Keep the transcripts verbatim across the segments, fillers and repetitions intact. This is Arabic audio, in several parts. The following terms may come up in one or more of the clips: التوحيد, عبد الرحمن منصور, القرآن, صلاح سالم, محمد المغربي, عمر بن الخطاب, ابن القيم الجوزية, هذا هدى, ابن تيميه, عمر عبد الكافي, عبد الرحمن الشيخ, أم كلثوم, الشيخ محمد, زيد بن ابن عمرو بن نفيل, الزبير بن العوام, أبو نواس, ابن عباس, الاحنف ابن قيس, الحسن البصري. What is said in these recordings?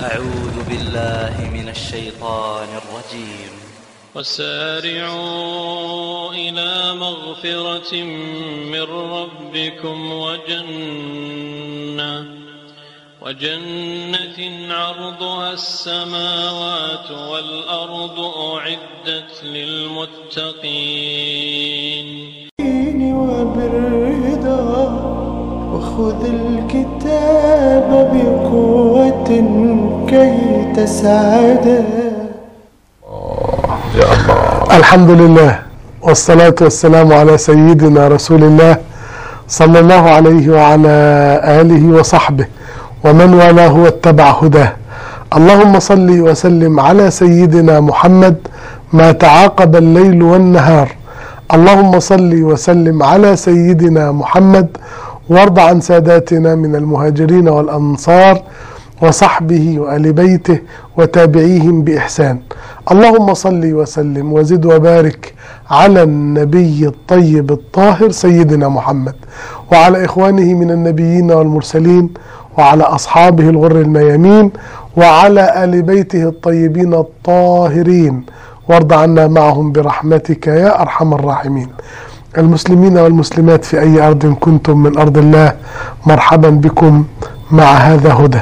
أعوذ بالله من الشيطان الرجيم. وسارعوا إلى مغفرة من ربكم وجنة وجنة عرضها السماوات والأرض أعدت للمتقين. وخذ الكتاب بقوة كي تسعد. الحمد لله والصلاة والسلام على سيدنا رسول الله صلى الله عليه وعلى آله وصحبه ومن والاه واتبع هداه. اللهم صل وسلم على سيدنا محمد ما تعاقب الليل والنهار. اللهم صل وسلم على سيدنا محمد وارض عن ساداتنا من المهاجرين والأنصار وصحبه وآل بيته وتابعيهم بإحسان. اللهم صل وسلم وزد وبارك على النبي الطيب الطاهر سيدنا محمد وعلى إخوانه من النبيين والمرسلين وعلى أصحابه الغر الميامين وعلى آل بيته الطيبين الطاهرين وارض عنا معهم برحمتك يا أرحم الراحمين. المسلمين والمسلمات في أي أرض كنتم من أرض الله، مرحبا بكم مع هذا هدى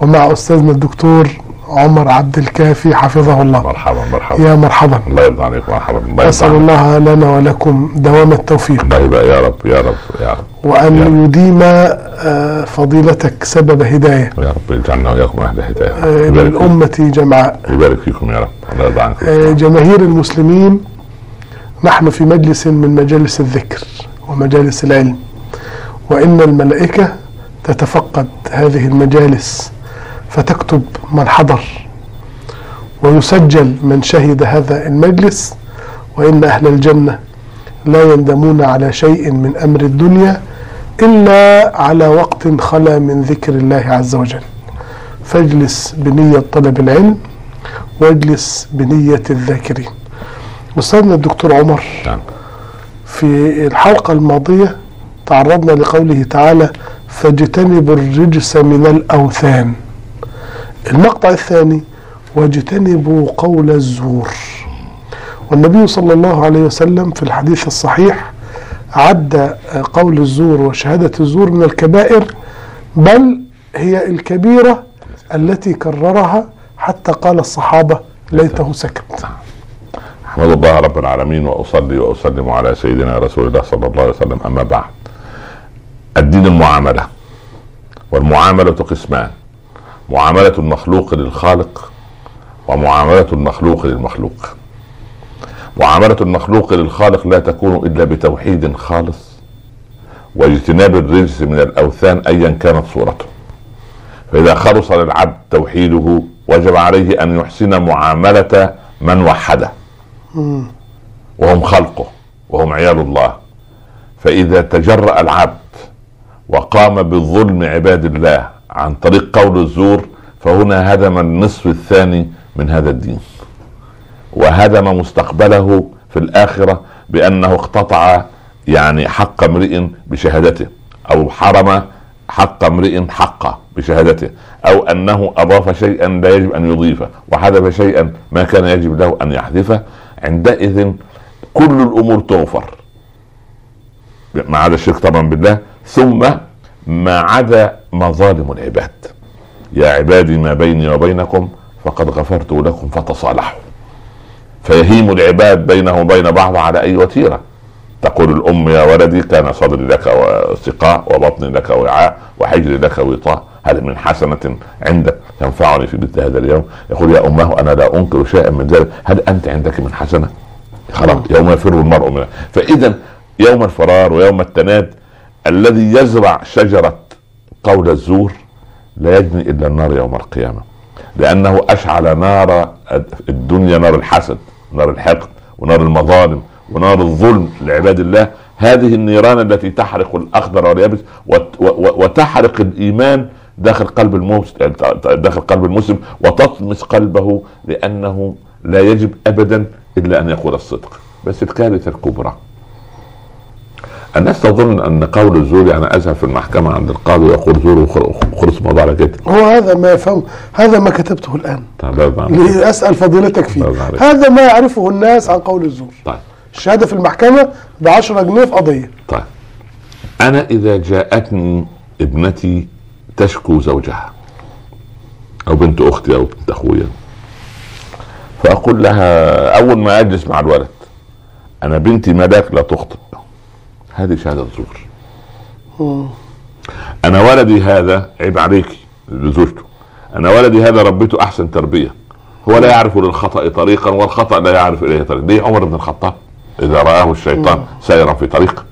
ومع أستاذنا الدكتور عمر عبد الكافي حفظه الله. مرحبا مرحبا يا مرحبا، الله يرضى عليك. مرحبا، أسأل الله لنا ولكم دوام التوفيق يا رب يا رب يا رب، وأن يديم فضيلتك سبب هداية يا رب، يجعلنا وإياكم أهل هداية للأمة جمعاء، يبارك فيكم يا رب، الله يرضى عنكم. جماهير المسلمين، نحن في مجلس من مجالس الذكر ومجالس العلم، وإن الملائكة تتفقد هذه المجالس فتكتب من حضر ويسجل من شهد هذا المجلس، وإن أهل الجنة لا يندمون على شيء من أمر الدنيا إلا على وقت خلا من ذكر الله عز وجل. فاجلس بنية طلب العلم واجلس بنية الذاكرين. أستاذنا الدكتور عمر، في الحلقة الماضية تعرضنا لقوله تعالى فاجتنبوا الرجس من الأوثان. المقطع الثاني واجتنبوا قول الزور. والنبي صلى الله عليه وسلم في الحديث الصحيح عد قول الزور وشهادة الزور من الكبائر، بل هي الكبيرة التي كررها حتى قال الصحابة ليته سكت. أحمد الله رب العالمين وأصلي وأسلم على سيدنا رسول الله صلى الله عليه وسلم. أما بعد، الدين المعاملة، والمعاملة قسمان: معاملة المخلوق للخالق ومعاملة المخلوق للمخلوق. معاملة المخلوق للخالق لا تكون إلا بتوحيد خالص واجتناب الرجس من الأوثان أيا كانت صورته. فإذا خلص للعبد توحيده وجب عليه أن يحسن معاملة من وحده، وهم خلقه وهم عيال الله. فإذا تجرأ العبد وقام بالظلم عباد الله عن طريق قول الزور، فهنا هدم النصف الثاني من هذا الدين، وهدم مستقبله في الآخرة بأنه اقتطع يعني حق امرئ بشهادته، أو حرم حق امرئ حقه بشهادته، أو أنه أضاف شيئا لا يجب أن يضيفه وحذف شيئا ما كان يجب له أن يحذفه. عندئذ كل الأمور تغفر ما عدا الشرك طبعا بالله، ثم ما عدا مظالم العباد. يا عبادي ما بيني وبينكم فقد غفرت لكم فتصالحوا. فيهيم العباد بينهم وبين بعض على أي وتيرة. تقول الأم: يا ولدي كان صدري لك واستقاء وبطني لك وعاء وحجري لك وطاء، هل من حسنة عندك تنفعني في مثل هذا اليوم؟ يقول: يا أمه أنا لا أنكر شيئا من ذلك، هل أنت عندك من حسنة؟ خلاص، يوم يفر المرء منه. فإذا يوم الفرار ويوم التناد، الذي يزرع شجرة قول الزور لا يجني إلا النار يوم القيامة، لأنه أشعل نار الدنيا، نار الحسد، نار الحقد، ونار المظالم، ونار الظلم لعباد الله. هذه النيران التي تحرق الأخضر واليابس وتحرق الإيمان داخل قلب المسلم داخل قلب المسلم وتطمس قلبه، لأنه لا يجب أبدا إلا أن يقول الصدق. بس الكارثة الكبرى، الناس تظن أن قول الزور يعني أذهب في المحكمة عند القاضي وأقول زور وخلص الموضوع. جواب على كده. هو هذا ما يفهم، هذا ما كتبته الآن. طيب أسأل فضيلتك فيه. هذا ما يعرفه الناس عن قول الزور. طيب. الشهادة في المحكمة ب عشرة جنيه في قضية. طيب. أنا إذا جاءتني ابنتي تشكو زوجها أو بنت أختي أو بنت أخويا، فأقول لها أول ما أجلس مع الولد: أنا بنتي ملاك لا تخطئ. هذه شهادة زور. أنا ولدي هذا عيب عليكي لزوجته، أنا ولدي هذا ربيته أحسن تربية، هو لا يعرف للخطأ طريقا والخطأ لا يعرف إليه طريق. ليه عمر بن الخطاب إذا رآه الشيطان سيرا في طريقه؟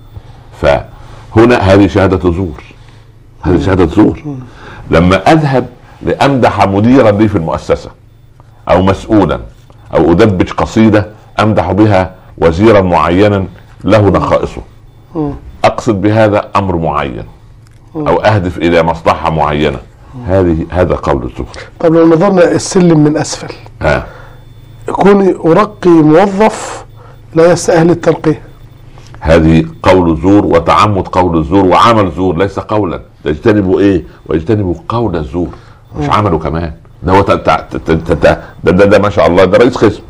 فهنا هذه شهادة زور، هذه شهادة زور. لما أذهب لأمدح مديرا لي في المؤسسة أو مسؤولا أو أدبج قصيدة أمدح بها وزيرا معينا له نقائصه، أقصد بهذا أمر معين أو أهدف إلى مصلحة معينة، هذه هذا قول الزور. طب لو نظرنا السلم من أسفل، ها كوني أرقي موظف لا يستأهل الترقية، هذه قول الزور وتعمد قول الزور وعمل زور، ليس قولا. تجتنبوا إيه؟ ويجتنبوا قول الزور، مش عمله كمان. ده هو ده ما شاء الله، ده رئيس قسم.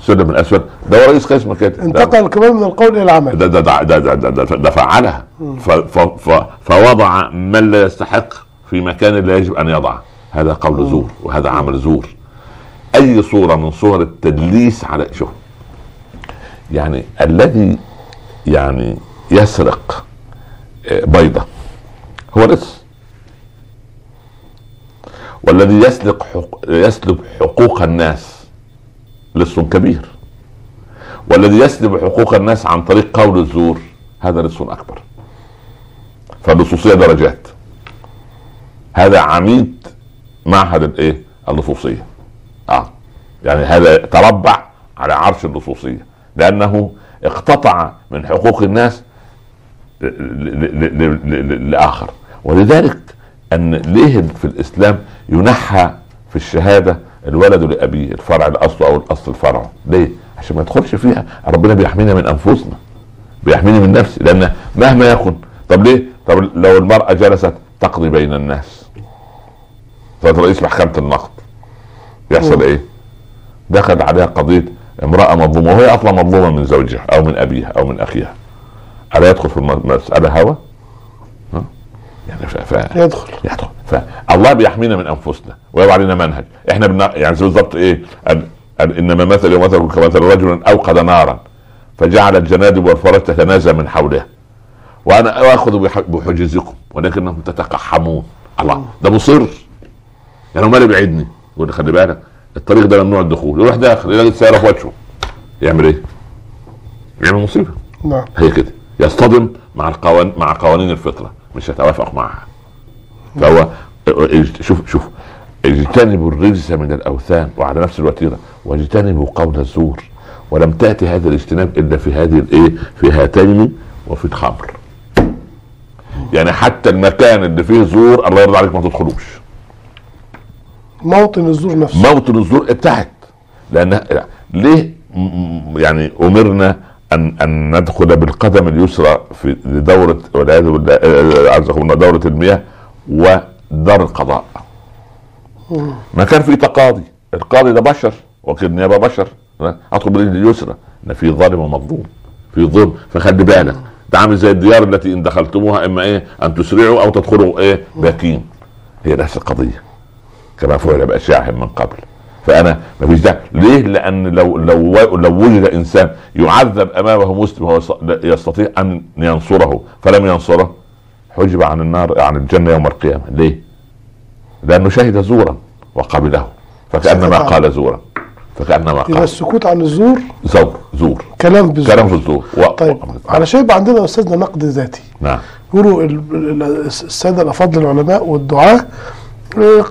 السلم من الأسفل ده هو رئيس قسم كده، انتقل كمان من القول إلى العمل. ده ده ده ده ده ده فعلها، فوضع من لا يستحق في مكان لا يجب أن يضع. هذا قول زور وهذا عمل زور. أي صورة من صور التدليس على شو يعني الذي يعني يسرق بيضة هو لص، والذي يسلق حق... يسلب حقوق الناس لص كبير، والذي يسلب حقوق الناس عن طريق قول الزور هذا لص أكبر. فاللصوصية درجات. هذا عميد معهد الايه؟ اللصوصيه. اه يعني هذا تربع على عرش اللصوصيه لانه اقتطع من حقوق الناس لآخر. ولذلك ان ليه في الاسلام ينحى في الشهاده الولد لابيه، الفرع لاصله او الاصل الفرع؟ ليه؟ عشان ما يدخلش فيها. ربنا بيحمينا من انفسنا، بيحميني من نفسي لان مهما يكن. طب ليه؟ طب لو المراه جلست تقضي بين الناس فقد رئيس محكمة النقد يحصل م. ايه؟ دخل عليها قضية امرأة مظلومة وهي اصلا مظلومة من زوجها او من ابيها او من اخيها، الا يدخل في المسألة هوى؟ يعني ف... يدخل يدخل فالله بيحمينا من انفسنا ويضع علينا منهج احنا بنا... يعني بالظبط ايه؟ أن... أن... انما مثل يمثل كمثل رجل اوقد نارا فجعل الجنادب والفرج تتنازل من حولها، وانا اخذ بحجزكم ولكنهم تتقحمون. الله، ده مصر. يعني هو مالي بعيدني يقول لي خلي بالك الطريق ده ممنوع الدخول، يروح داخل يلاقي السياره في وجهه يعمل ايه؟ يعمل مصيبه. نعم هي كده يصطدم مع القوانين، مع قوانين الفطره مش هتوافق معها. فهو شوف شوف اجتنبوا الرجس من الاوثان وعلى نفس الوتيره واجتنبوا قول الزور. ولم تاتي هذا الاجتناب الا في هذه الايه؟ في هاتين وفي الخمر. يعني حتى المكان اللي فيه زور الله يرضى عليك ما تدخلوش. موطن الزور نفسه، موطن الزور ابتعد. لان ليه يعني امرنا ان ان ندخل بالقدم اليسرى في دوره والعياذ بالله عزكم دوره المياه ودار القضاء؟ ما كان في تقاضي، القاضي ده بشر وكيل نيابه بشر، ادخل باليد اليسرى ان في ظالم ومظلوم، في ظلم. فخلي بالك ده عامل زي الديار التي ان دخلتموها اما ايه؟ ان تسرعوا او تدخلوا ايه؟ باكين. هي نفس القضيه كما فعل باشياعهم من قبل. فانا مفيش داعي. ليه؟ لان لو لو لو وجد انسان يعذب امامه مسلم هو يستطيع ان ينصره فلم ينصره حجب عن النار عن الجنه يوم القيامه. ليه؟ لانه شهد زورا وقبله فكانما قال زورا. فكأنما قال. السكوت عن الزور زور، زور كلام بالزور، كلام بالزور. طيب علشان يبقى عندنا أستاذنا نقد ذاتي. نعم يقولوا السادة الأفاضل العلماء والدعاة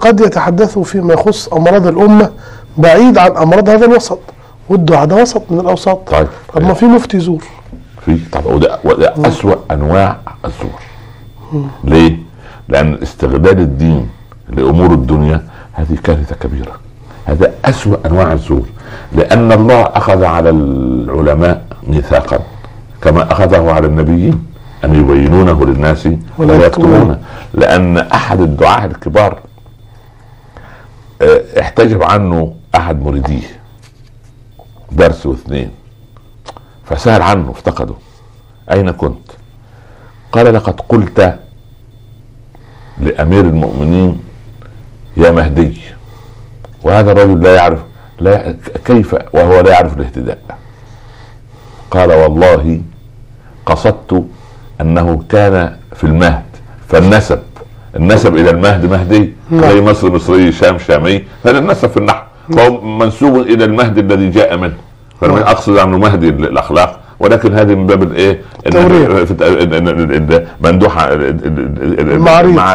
قد يتحدثوا فيما يخص أمراض الأمة بعيد عن أمراض هذا الوسط، والدعاء ده وسط من الأوساط. طيب طب ما في مفتي زور، في طب وده, وده أسوأ أنواع الزور. مم. ليه؟ لأن استغلال الدين لأمور الدنيا هذه كارثة كبيرة. هذا أسوأ أنواع الزور لأن الله أخذ على العلماء ميثاقا كما أخذه على النبيين أن يبينونه للناس ولا يكتمونه، لأن أحد الدعاة الكبار احتجب عنه أحد مريديه درس واثنين، فسأل عنه افتقده، أين كنت؟ قال لقد قلت لأمير المؤمنين يا مهدي، وهذا الرجل لا يعرف لا كيف وهو لا يعرف الاهتداء. قال والله قصدت أنه كان في المهد فالنسب النسب إلى المهد مهدي زي مصر مصري شام شامي، هذا النسب في النحو فهو منسوب إلى المهد الذي جاء منه، فأنا أقصد عنه مهدي الأخلاق، ولكن هذه من باب الايه؟ مندوحه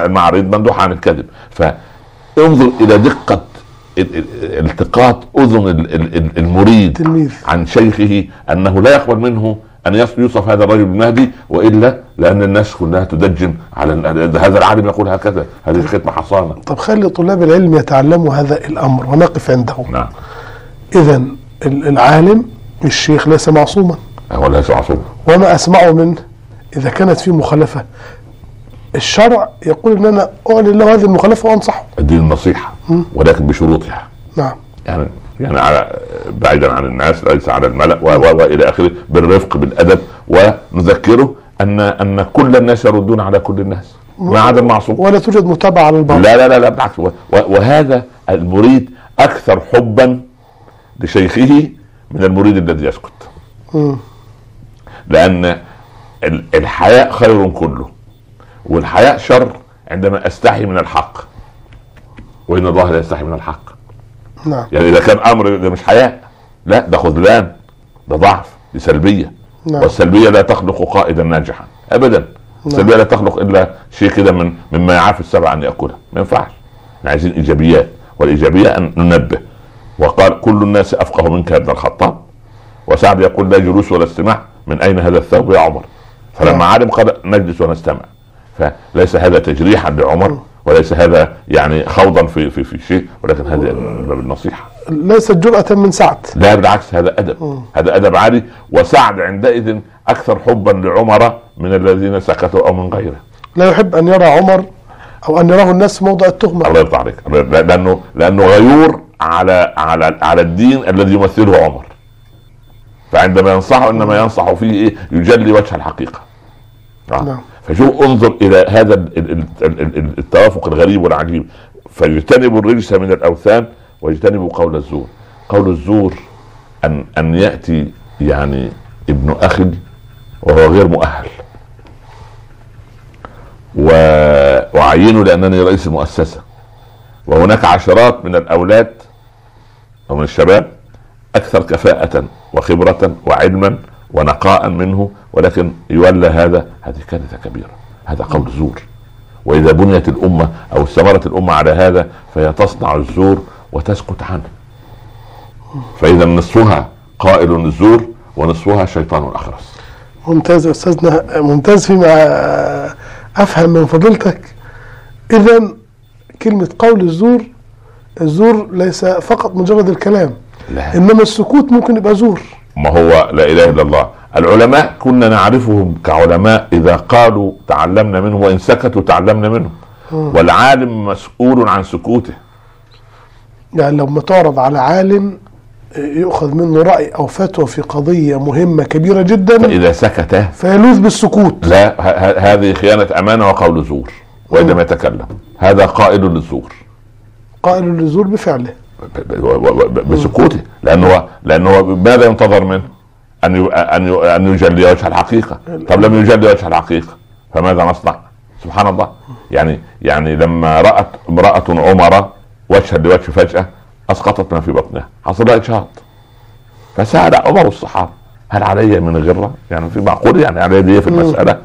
المعارض مندوحه عن الكذب. فانظر الى دقه التقاط اذن المريد عن شيخه انه لا يقبل منه ان يوصف هذا الرجل المهدي، والا لان الناس كلها تدجن على هذا العالم يقول هكذا، هذه الختمه حصانه. طب خلي طلاب العلم يتعلموا هذا الامر ونقف عنده. نعم. اذا العالم الشيخ ليس معصوما هو ليس معصوما، وما أسمعه منه إذا كانت فيه مخالفة الشرع يقول إن أنا أعلن له هذه المخالفة وأنصحه، أدي النصيحة ولكن بشروطها. نعم. يعني يعني على بعيدا عن الناس ليس على الملأ وإلى آخره، بالرفق بالأدب، ونذكره أن أن كل الناس يردون على كل الناس ما عدا المعصوم، ولا توجد متابعة على البعض. لا لا لا, لا بالعكس، وهذا المريد أكثر حبا لشيخه من المريد الذي يسكت. مم. لأن الحياء خير كله، والحياء شر عندما أستحي من الحق، وإن الله لا يستحي من الحق. نعم. يعني إذا كان أمر ده مش حياء، لا ده خذلان، ده ضعف، دي سلبية. نعم. والسلبية لا تخلق قائدا ناجحا أبدا. نعم. السلبية لا تخلق إلا شيء كده من مما يعاف السبع أن يأكله، ما ينفعش. احنا عايزين إيجابيات، والإيجابية أن ننبه. وقال كل الناس أفقه منك يا ابن الخطاب، وسعد يقول لا جلوس ولا استماع، من أين هذا الثوب يا عمر؟ فلما علم قال نجلس ونستمع. فليس هذا تجريحا لعمر، وليس هذا يعني خوضا في في في شيء، ولكن هذا باب النصيحة. ليست جرأة من سعد، لا بالعكس، هذا أدب، هذا أدب عالي. وسعد عندئذ أكثر حبا لعمر من الذين سكتوا أو من غيره، لا يحب أن يرى عمر أو أن يراه الناس موضع التهمة. الله يرضى عليك، لأنه لأنه غيور على على على الدين الذي يمثله عمر، فعندما ينصحه انما ينصح فيه ايه؟ يجلي وجه الحقيقه. نعم. فشوف انظر الى هذا التوافق الغريب والعجيب. فيجتنب الرجس من الاوثان ويجتنب قول الزور. قول الزور ان ان ياتي يعني ابن اخي وهو غير مؤهل، وأعينه لانني رئيس المؤسسه، وهناك عشرات من الاولاد ومن الشباب اكثر كفاءة وخبرة وعلما ونقاء منه، ولكن يولى هذا، هذه كارثة كبيرة، هذا قول زور. واذا بنيت الامة او استمرت الامة على هذا فهي تصنع الزور وتسكت عنه، فاذا نصفها قائل الزور ونصفها شيطان اخرس. ممتاز استاذنا، ممتاز فيما افهم من فضيلتك. اذا كلمة قول الزور، الزور ليس فقط مجرد الكلام، لا. إنما السكوت ممكن يبقى زور. ما هو لا إله إلا الله. العلماء كنا نعرفهم كعلماء، إذا قالوا تعلمنا منهم، وإن سكتوا تعلمنا منهم. والعالم مسؤول عن سكوته، يعني لما تعرض على عالم يؤخذ منه رأي أو فتوى في قضية مهمة كبيرة جدا، فإذا سكت فيلوذ بالسكوت، لا، هذه خيانة أمانة وقول زور. وإذا ما يتكلم هذا قائل للزور، قائل للزور بفعله، بسكوته، لأنه لأنه ماذا ينتظر منه؟ أن أن أن يجلي وجه الحقيقة. طب لم يجلي وجه الحقيقة فماذا نصنع؟ سبحان الله. يعني يعني لما رأت امرأة عمر وجها لوجه فجأة أسقطت ما في بطنها، حصل لها إجهاض، فسأل عمر الصحابة هل علي من غرة؟ يعني في معقول يعني علي دي في المسألة؟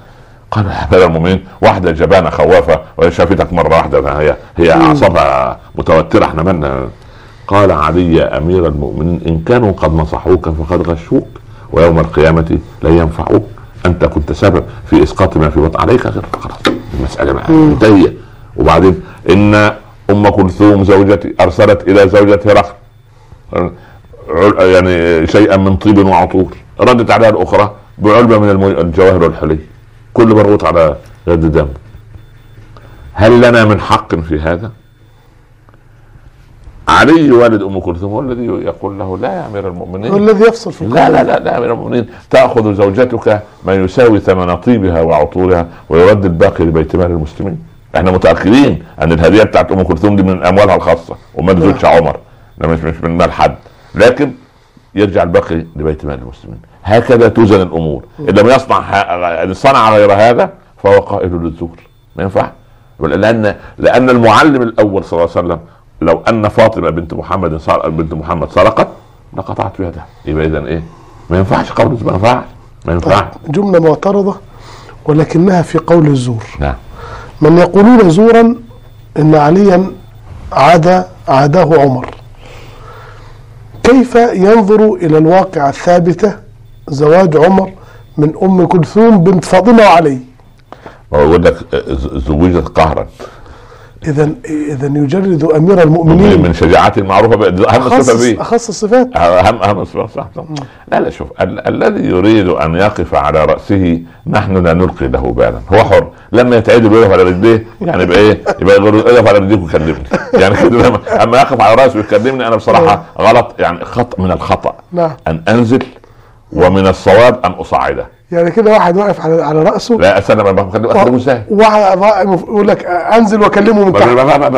قال هذا المؤمنين واحدة جبانة خوافة وشافتك مرة واحدة، هي هي أعصابها متوترة، احنا مالنا. قال علي يا أمير المؤمنين إن كانوا قد نصحوك فقد غشوك، ويوم القيامة لا ينفعوك، أنت كنت سبب في إسقاط ما في بطن عليك غير خلاص، المسألة منتهية. وبعدين إن أم كلثوم زوجتي أرسلت إلى زوجة هرقل يعني شيئا من طيب وعطور، ردت عليها الأخرى بعلبة من الجواهر الحلي، كله مربوط على غد الدم. هل لنا من حق في هذا؟ علي والد ام كلثوم هو الذي يقول له لا يا امير المؤمنين، هو الذي يفصل في لا لا لا لا يا امير المؤمنين، تاخذ زوجتك ما يساوي ثمن طيبها وعطورها ويرد الباقي لبيت مال المسلمين. احنا متاكدين ان الهديه بتاعت ام كلثوم دي من اموالها الخاصه ومال زوجها عمر، مش مش من مال حد، لكن يرجع الباقي لبيت مال المسلمين. هكذا توزن الامور. ان لم يصنع ان صنع غير هذا فهو قائل للزور، ما ينفع. لان لان المعلم الاول صلى الله عليه وسلم لو ان فاطمه بنت محمد صار بنت محمد سرقت لقطعت يدها، يبقى اذا ايه؟ ما ينفعش قول الزور، ما ينفعش ما ينفعش. جمله معترضه ولكنها في قول الزور. نعم. من يقولون زورا ان عليا عاد عاداه عمر. كيف ينظر الى الواقع الثابته زواج عمر من ام كلثوم بنت فاطمه وعلي؟ بقول لك زوجت قهرا. اذا اذا يجرد امير المؤمنين من شجاعته المعروفه باهم الصفه بيه، اخص الصفات، اهم اهم الصفات صح. لا لا شوف، ال الذي يريد ان يقف على راسه نحن لا نلقي له بالا، هو حر. لما يتعدل ويقف على رجليه يعني يبقى ايه؟ يبقى يقف على رجليك ويكلمني يعني كده. اما يقف على راسه ويكلمني انا بصراحه غلط، يعني خطأ من الخطأ ان انزل، ومن الصواب ان اصعده. يعني كده واحد واقف على على راسه، لا استنى ما بكلمه سهل، يقول لك انزل واكلمه من تحت،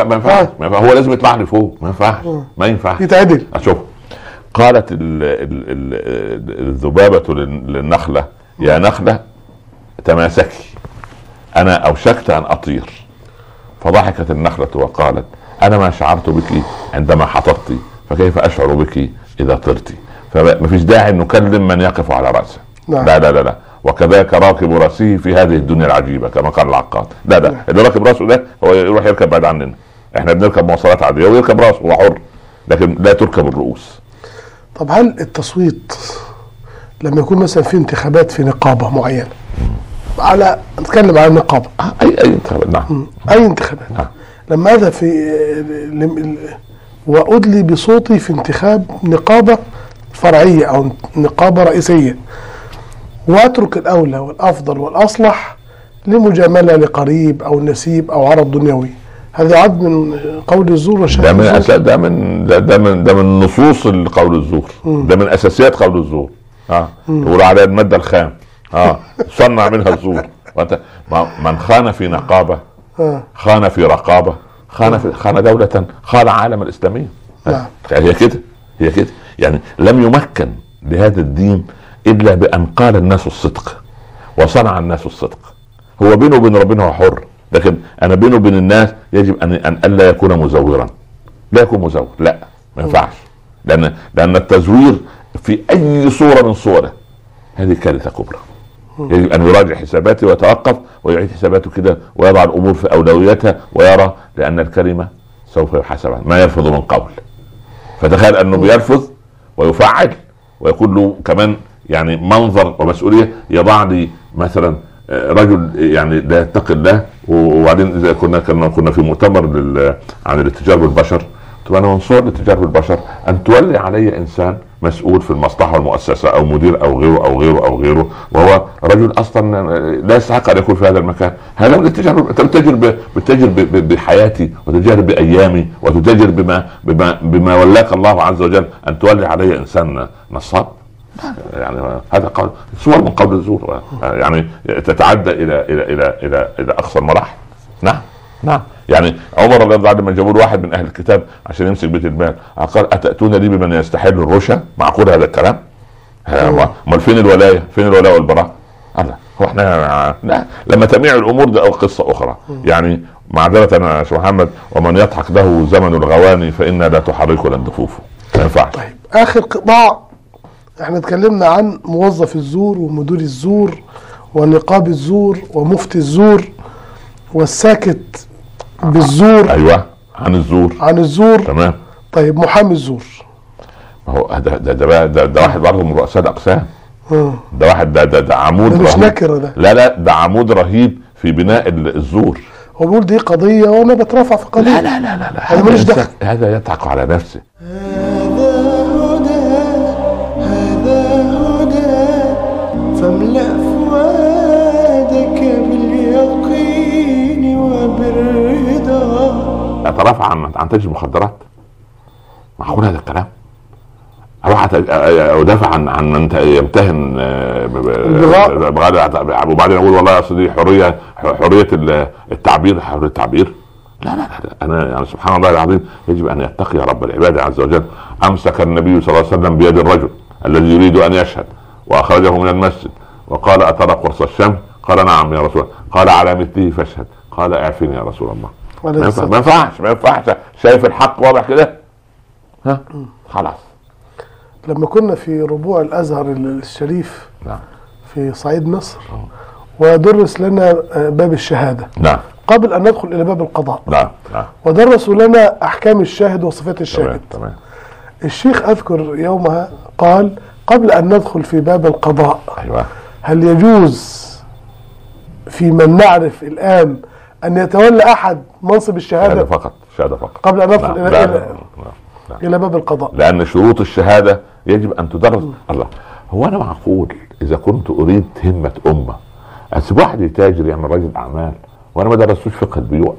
ما ينفعش، هو لازم يطلع لي فوق، ما ينفعش ما ينفعش يتعدل. شوف قالت الذبابه للنخله يا نخله تماسكي انا اوشكت ان اطير، فضحكت النخله وقالت انا ما شعرت بك عندما حطبت فكيف اشعر بك اذا طرت. فما فيش داعي ان نكلم من يقف على راسه. لا. لا لا لا لا وكذاك راكب راسه في هذه الدنيا العجيبه كما قال العقاد. لا لا اللي راكب راسه ده هو يروح يركب بعد عننا، احنا بنركب مواصلات عاديه ويركب راسه هو حر، لكن لا تركب الرؤوس. طب هل التصويت لما يكون مثلا في انتخابات في نقابه معينه، على نتكلم عن نقابه، اي اي انتخابات، نعم اي انتخابات، نعم. لما اذهب في وادلي بصوتي في انتخاب نقابه فرعيه او نقابه رئيسيه، واترك الاولى والافضل والاصلح لمجامله لقريب او نسيب او عرض دنيوي، هذا يعد من قول الزور والشهوه؟ ده, ده من ده من ده من نصوص قول الزور، ده من اساسيات قول الزور. اه يقولوا عليها الماده الخام، اه صنع منها الزور. من خان في نقابه خان في رقابه خان في خان دوله خان عالم الاسلاميه. نعم هي كده هي كده يعني لم يمكن لهذا الدين إلا بأن قال الناس الصدق وصنع الناس الصدق. هو بينه وبين ربنا هو حر، لكن أنا بينه وبين الناس يجب أن أن ألا يكون مزورا، لا يكون مزور، لا ما ينفعش، لأن لأن التزوير في أي صورة من صوره هذه كارثة كبرى. يجب أن يراجع حساباته ويتوقف ويعيد حساباته كده ويضع الأمور في أولوياتها ويرى، لأن الكلمة سوف يحاسبها، ما يرفض من قول. فتخيل أنه بيرفض ويفعل ويقول له كمان يعني منظر ومسؤوليه، يضع لي مثلا رجل يعني لا يتقي الله. وبعدين اذا كنا كنا في مؤتمر عن الاتجار بالبشر، طبعا انا منصور الاتجار بالبشر ان تولي علي انسان مسؤول في المصلحه والمؤسسه او مدير او غيره او غيره او غيره، وهو رجل اصلا لا يستحق ان يكون في هذا المكان. هذا من التجار، تتجر بتتجر بحياتي وتتجر بايامي وتتجر بما بما بما ولاك الله عز وجل ان تولي علي انسان نصاب. يعني هذا قول صور من قول الزور، يعني تتعدى الى الى الى الى الى اقصى المراحل. نعم نعم يعني عمر رضي الله عنه لما جابوا له واحد من اهل الكتاب عشان يمسك بيت المال، قال اتاتون لي بمن يستحل الرشا؟ معقول هذا الكلام؟ امال فين الولايه؟ فين الولاء والبراء؟ الله، هو احنا لما تميع الامور ده قصه اخرى. يعني معذره يا شيخ محمد، ومن يضحك له زمن الغواني فان لا تحرك لن تفوفه، ما ينفعش. طيب اخر قطاع، احنا اتكلمنا عن موظف الزور ومدير الزور ونقاب الزور ومفتي الزور والساكت بالزور. ايوه عن الزور عن الزور تمام. طيب محامي الزور، ما هو ده ده ده, ده, ده واحد برضه من رؤساء الاقسام. ده واحد ده ده, ده عمود رهيب، مش نكره ده، لا لا ده عمود رهيب في بناء الزور. هو بيقول دي قضيه وانا بترافع في قضيه، لا لا لا لا, لا. هذا ماليش دخل، هذا يضحك على نفسه. فاملأ فؤادك اترافع عن عن تاجر المخدرات؟ معقول هذا الكلام؟ اروح ادافع عن عن من يمتهن وبعدين اقول والله اصل دي حريه حريه التعبير حريه التعبير؟ لا لا لا انا يعني سبحان الله العظيم يجب ان يتقي رب العباد عز وجل. امسك النبي صلى الله عليه وسلم بيد الرجل الذي يريد ان يشهد واخرجه من المسجد وقال اترى قرص الشمس؟ قال نعم يا رسول الله. قال على مثله فاشهد. قال اعفني يا رسول الله. ما ينفعش ما ينفعش شايف الحق واضح كده؟ ها خلاص. لما كنا في ربوع الازهر الشريف نعم في صعيد مصر ودرس لنا باب الشهاده نعم قبل ان ندخل الى باب القضاء نعم نعم ودرسوا لنا احكام الشاهد وصفات الشاهد تمام تمام. الشيخ اذكر يومها قال قبل ان ندخل في باب القضاء ايوه هل يجوز في من نعرف الان ان يتولى احد منصب الشهاده فقط شهاده فقط قبل ان ندخل نعم. الى, إلى الى باب القضاء لان شروط الشهاده يجب ان تدرس. الله هو انا معقول اذا كنت اريد همه امه اسيب واحد يتاجر يعمل رجل اعمال وانا ما درستوش فقه البيوع؟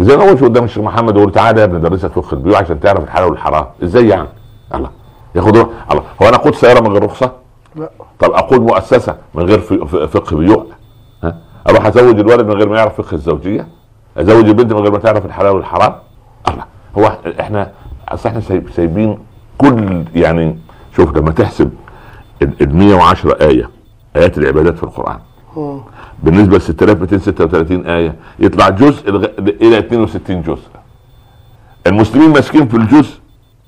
زي انا قلت قدام الشيخ محمد وقلت تعالى يا ابني ادرسك فقه البيوع عشان تعرف الحلال والحرام ازاي يعني؟ الله ياخد روح. الله هو انا اقود سياره من غير رخصه؟ لا. طب اقود مؤسسه من غير فقه بيوع؟ ها اروح ازوج الولد من غير ما يعرف فقه الزوجيه؟ ازوج البنت من غير ما تعرف الحلال والحرام؟ الله هو احنا اصل احنا سايبين كل يعني شوف لما تحسب ال مية وعشرة ايه ايات العبادات في القران م. بالنسبه ل ستة آلاف ومئتين وستة وثلاثين ايه يطلع جزء الى اثنين وستين جزء. المسلمين ماسكين في الجزء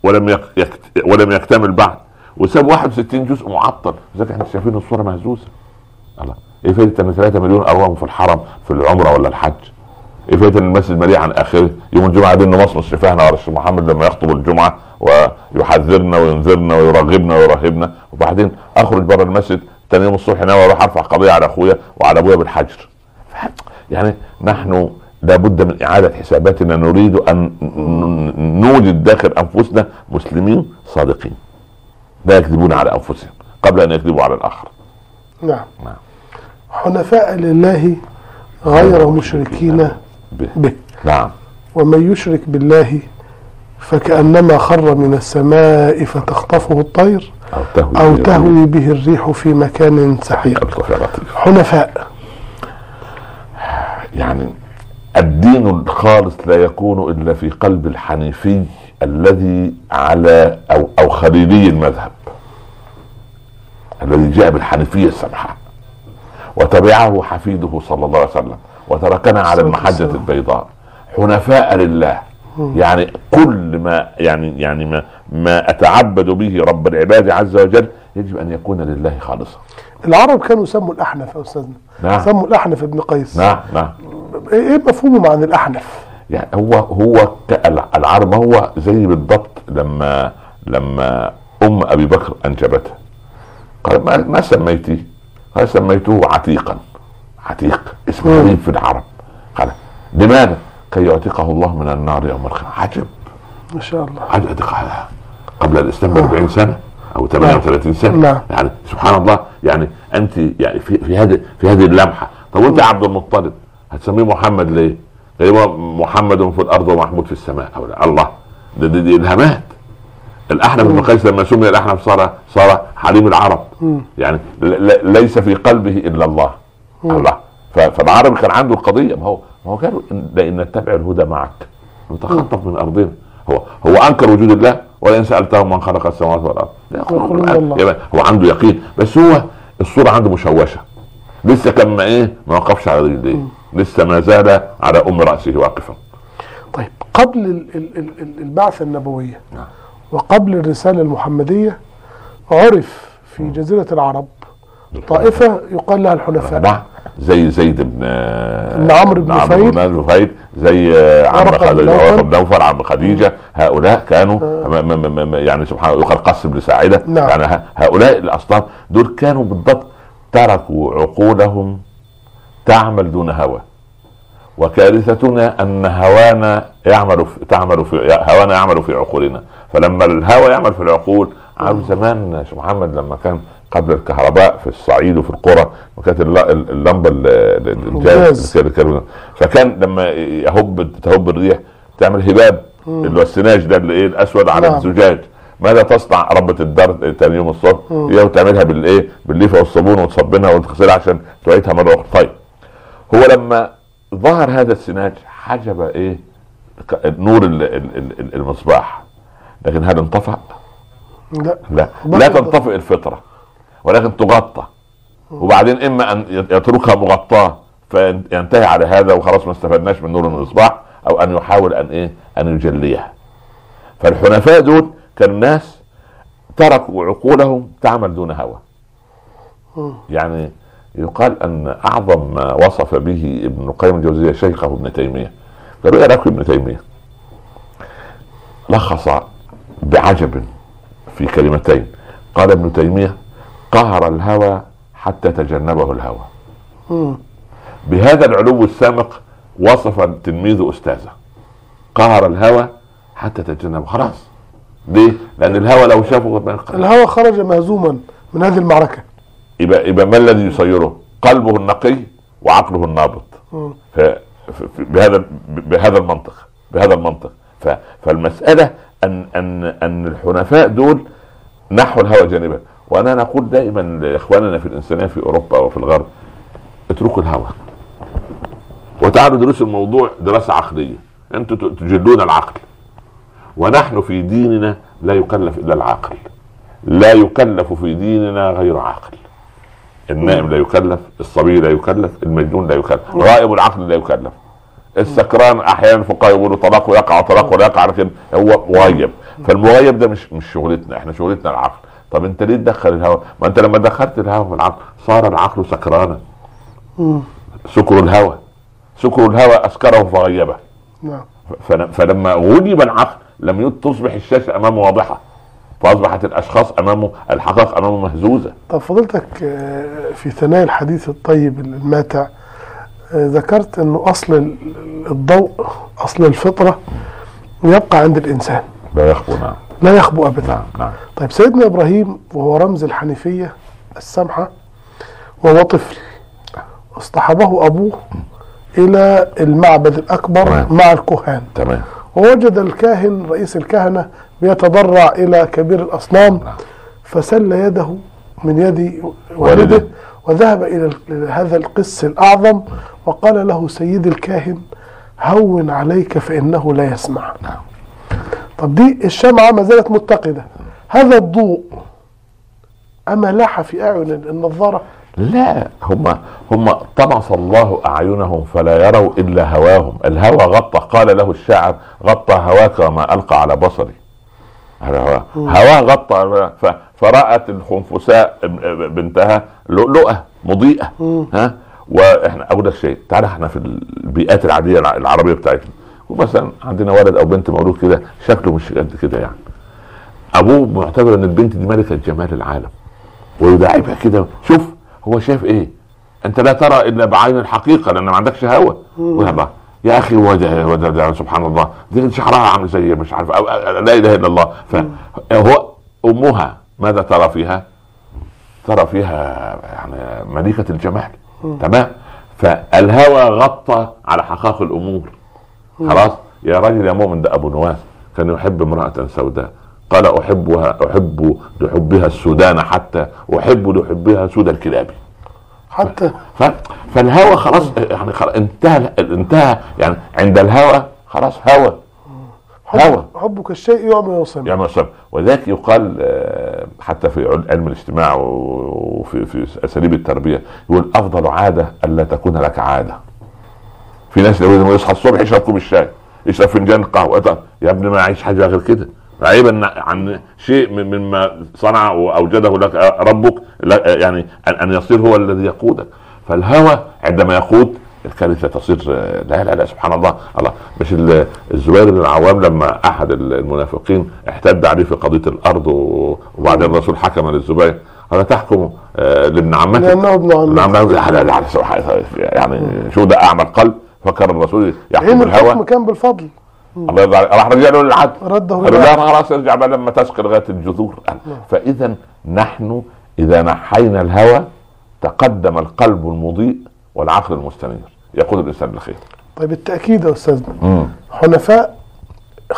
ولم يكت... ولم يكتمل بعد وساب واحد وستين جزء معطل. لذلك احنا شايفين الصوره مهزوزه. الله ايه فايده ان ثلاثة مليون ارواهم في الحرم في العمره ولا الحج؟ ايه فايده ان المسجد مليء عن اخره؟ يوم الجمعه دي انه مصمص شفاهنا ورا الشيخ محمد لما يخطب الجمعه ويحذرنا وينذرنا ويرغبنا ويرهبنا وبعدين اخرج بره المسجد ثاني يوم الصبح ناوي اروح ارفع قضيه على اخويا وعلى ابويا بالحجر. يعني نحن لابد من اعاده حساباتنا. نريد ان نوجد داخل انفسنا مسلمين صادقين لا يكذبون على انفسهم قبل ان يكذبوا على الاخر. نعم نعم. حنفاء لله غير مشركين به. به نعم. ومن يشرك بالله فكأنما خر من السماء فتخطفه الطير أو تهوي, أو تهوي به الريح في مكان سحيق. حنفاء يعني الدين الخالص لا يكون إلا في قلب الحنيفي الذي على أو, أو خليلي المذهب الذي جاء بالحنيفية السمحة وتبعه حفيده صلى الله عليه وسلم وتركنا على المحجة البيضاء حنفاء لله. يعني كل ما يعني يعني ما ما اتعبد به رب العباد عز وجل يجب ان يكون لله خالصا. العرب كانوا سموا الاحنف يا استاذنا. نعم. سموا الاحنف ابن قيس. نعم نعم. ايه مفهومه عن الاحنف؟ يعني هو هو العرب هو زي بالضبط لما لما ام ابي بكر انجبته قال ما, ما سميتيه؟ قال سميته عتيقا. عتيق اسم غريب في العرب. قال لماذا؟ كي يعتقه الله من النار يوم القيامة. عجب ما شاء الله. عجب قبل الاسلام ب أربعين سنة او ثمانية وثلاثين سنة. لا. يعني سبحان الله. يعني انت يعني في في هذه في هذه اللمحة. طب وانت عبد المطلب هتسميه محمد ليه؟ هو محمد في الارض ومحمود في السماء. الله دي, دي, دي الهامات. الاحنف بن قيس لما سمي الاحنف صار صار حليم العرب. م. يعني ليس في قلبه الا الله. م. الله فالعربي كان عنده القضيه. ما هو ما هو كانوا لان نتبع الهدى معك نتخطف من ارضنا. هو هو انكر وجود الله ولا ان سالتهم من خلق السماوات والارض لا يقول. هو عنده يقين بس هو الصوره عنده مشوشه لسه كان ما ايه ما وقفش على رجليه لسه ما زال على ام راسه واقفا. طيب قبل البعثه النبويه وقبل الرساله المحمديه عرف في جزيره العرب طائفه يقال لها الحنفاء زي زيد بن ابن عمرو بن نفيل زي عمرو نوفل عم خديجه. هؤلاء كانوا آه. يعني سبحان الله يقال قص بن ساعده. نعم. يعني هؤلاء الاصناف دول كانوا بالضبط تركوا عقولهم تعمل دون هوى وكارثتنا ان هوانا يعمل في تعمل في هوانا يعمل في عقولنا. فلما الهوى يعمل في العقول عارف زمان يا شيخ محمد لما كان قبل الكهرباء في الصعيد وفي القرى وكانت اللمبه الجاز فكان لما يهب تهب الريح تعمل هباب الوسناج ده اللي ايه الاسود على الزجاج، ماذا تصنع؟ ربة الدرد تاني يوم الصبح هي وتعملها بالايه بالليفه والصابون وتصبنها وتغسلها عشان تعيدها مره اخرى. طيب هو لما ظهر هذا السناج حجب ايه نور المصباح، لكن هل انطفأ؟ لا لا, لا تنطفئ الفطره ولكن تغطى، وبعدين اما ان يتركها مغطاه فينتهي على هذا وخلاص ما استفدناش من نور المصباح، او ان يحاول ان ايه ان يجليها. فالحنفاء دول كان ناس تركوا عقولهم تعمل دون هوى. يعني يقال ان اعظم ما وصف به ابن القيم الجوزية شيخه ابن تيميه، قالوا ايه رايك ابن تيميه؟ لخص بعجب في كلمتين، قال ابن تيميه قهر الهوى حتى تجنبه الهوى. بهذا العلو السامق وصف تلميذه استاذه، قهر الهوى حتى تجنبه. خلاص ليه؟ لان الهوى لو شافه الهوى خرج مهزوما من هذه المعركه، يبقى يبقى ما الذي يسيره؟ قلبه النقي وعقله النابض. ف بهذا بهذا المنطق بهذا المنطق ف... فالمساله ان ان ان الحنفاء دول نحو الهوى جانبا. وانا نقول دائما لاخواننا في الانسانيه في اوروبا وفي الغرب، اتركوا الهوى وتعالوا درسوا الموضوع دراسه عقليه، انتوا تجلون العقل، ونحن في ديننا لا يكلف الا العاقل، لا يكلف في ديننا غير عاقل. النائم لا يكلف، الصبي لا يكلف، المجنون لا يكلف، غائب العقل لا يكلف. السكران احيانا فقهاء يقولوا طلاق ويقع طلاق ولا يقع، لكن هو مغيب، فالمغيب ده مش مش شغلتنا، احنا شغلتنا العقل. طب انت ليه تدخل الهوى؟ ما انت لما دخلت الهوى في العقل صار العقل سكرانا. سكر الهوى سكر الهوى اسكره فغيبه. فلما غلب العقل لم تصبح الشاشة أمامه واضحة، فأصبحت الأشخاص أمامه الحقائق أمامه مهزوزة. طب فضلتك في ثنايا الحديث الطيب الماتع ذكرت أنه أصل الضوء أصل الفطرة يبقى عند الإنسان لا يخبو. نعم لا يخبو أبدا. نعم نعم. طيب سيدنا إبراهيم وهو رمز الحنيفية السمحة وهو طفل اصطحبه أبوه إلى المعبد الأكبر. تمام. مع الكهان. تمام. ووجد الكاهن رئيس الكهنة بيتضرع إلى كبير الأصنام، فسل يده من يد والده وذهب إلى هذا القس الأعظم وقال له سيد الكاهن هون عليك فإنه لا يسمع. طب دي الشمعة ما زالت متقدة، هذا الضوء أما لاح في أعين النظارة؟ لا، هم هم طمس الله اعينهم فلا يروا الا هواهم. الهوى غطى، قال له الشاعر غطى هواك وما القى على بصري. هواه غطى، فرأت الخنفساء بنتها لؤلؤه مضيئه. ها، واحنا اقول لك شيء، تعالى احنا في البيئات العاديه العربيه بتاعتنا ومثلا عندنا ولد او بنت مولود كده شكله مش قد كده، يعني ابوه معتبر ان البنت دي ملكه جمال العالم ويداعبها كده. شوف هو شايف ايه؟ انت لا ترى الا بعين الحقيقه لان ما عندكش هوى. يا اخي وده سبحان الله، دي شعرها عامل زي مش عارف، أو لا اله الا الله. فهو امها ماذا ترى فيها؟ ترى فيها يعني ملكه الجمال. تمام. فالهوى غطى على حقائق الامور. خلاص يا راجل يا مؤمن، ده ابو نواس كان يحب امراه سوداء قال احبها احب لحبها السودان حتى احب لحبها سود الكلاب. حتى ف... فالهوى خلاص يعني خلاص انتهى انتهى يعني عند الهوى خلاص هوى هوى حبك الشيء يعمى ويصم يعمى ويصم. وذلك يقال حتى في علم الاجتماع وفي في اساليب التربيه، يقول افضل عاده الا تكون لك عاده. في ناس لو يصحى الصبح يشرب كوب الشاي، يشرب فنجان قهوه، يا ابني ما عايش حاجه غير كده، عيبا عن شيء مما صنع واوجده لك ربك، يعني ان يصير هو الذي يقودك. فالهوى عندما يقود الكارثه تصير. لا لا لا سبحان الله. الله مش الزبير بن العوام لما احد المنافقين احتد عليه في قضيه الارض، وبعدين الرسول حكم للزبير هذا تحكم لابن عمتك لانه ابن عمتك، يعني شو ده اعمى القلب. فكر الرسول يحكم الهوى، الحكم كان بالفضل. الله يرضى عليه، راح رجع له للعدل، رده له خلاص ارجع بقى لما تسقي لغايه الجذور. فاذا نحن اذا نحينا الهوى تقدم القلب المضيء والعقل المستنير، يقود الانسان بالخير. طيب التاكيد يا استاذنا، حنفاء